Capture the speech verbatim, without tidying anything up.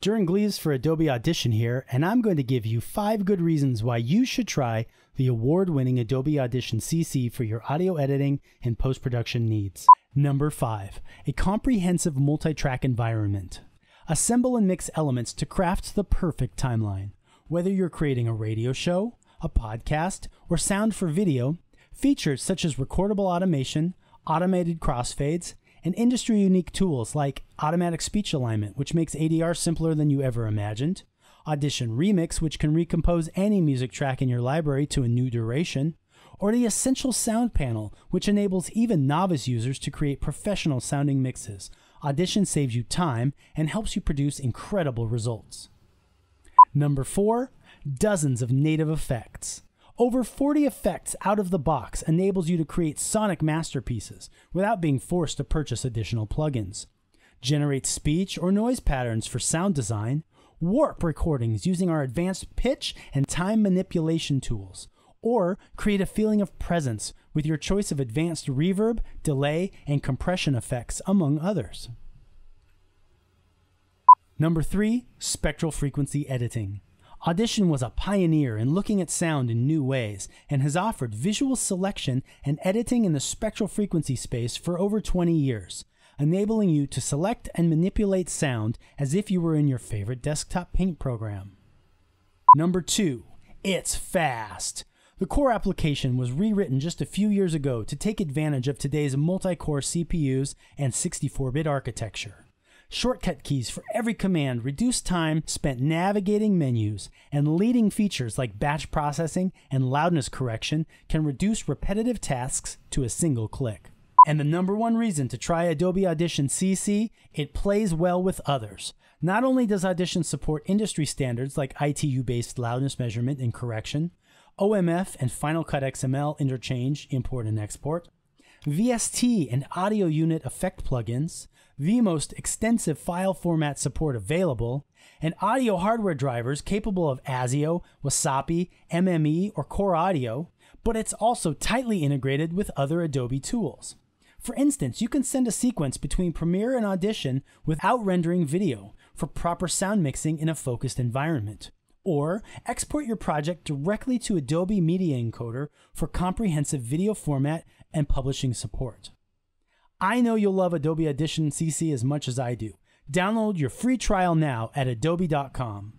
Durin Gleaves for Adobe Audition here, and I'm going to give you five good reasons why you should try the award-winning Adobe Audition C C for your audio editing and post-production needs. Number five, a comprehensive multi-track environment. Assemble and mix elements to craft the perfect timeline. Whether you're creating a radio show, a podcast, or sound for video, features such as recordable automation, automated crossfades, and industry-unique tools like automatic speech alignment, which makes A D R simpler than you ever imagined, Audition Remix, which can recompose any music track in your library to a new duration, or the Essential Sound Panel, which enables even novice users to create professional-sounding mixes. Audition saves you time and helps you produce incredible results. Number four, dozens of native effects. Over forty effects out of the box enables you to create sonic masterpieces without being forced to purchase additional plugins. Generate speech or noise patterns for sound design, warp recordings using our advanced pitch and time manipulation tools, or create a feeling of presence with your choice of advanced reverb, delay, and compression effects, among others. Number three, spectral frequency editing. Audition was a pioneer in looking at sound in new ways and has offered visual selection and editing in the spectral frequency space for over twenty years, enabling you to select and manipulate sound as if you were in your favorite desktop paint program. Number two, it's fast. The Core application was rewritten just a few years ago to take advantage of today's multi-core C P Us and sixty-four bit architecture. Shortcut keys for every command reduce time spent navigating menus, and leading features like batch processing and loudness correction can reduce repetitive tasks to a single click. And the number one reason to try Adobe Audition C C, it plays well with others. Not only does Audition support industry standards like I T U-based loudness measurement and correction, O M F and Final Cut X M L interchange, import and export, V S T and audio unit effect plugins, the most extensive file format support available, and audio hardware drivers capable of ASIO, WASAPI, M M E, or Core Audio, but it's also tightly integrated with other Adobe tools. For instance, you can send a sequence between Premiere and Audition without rendering video for proper sound mixing in a focused environment, or export your project directly to Adobe Media Encoder for comprehensive video format and publishing support. I know you'll love Adobe Audition C C as much as I do. Download your free trial now at adobe dot com.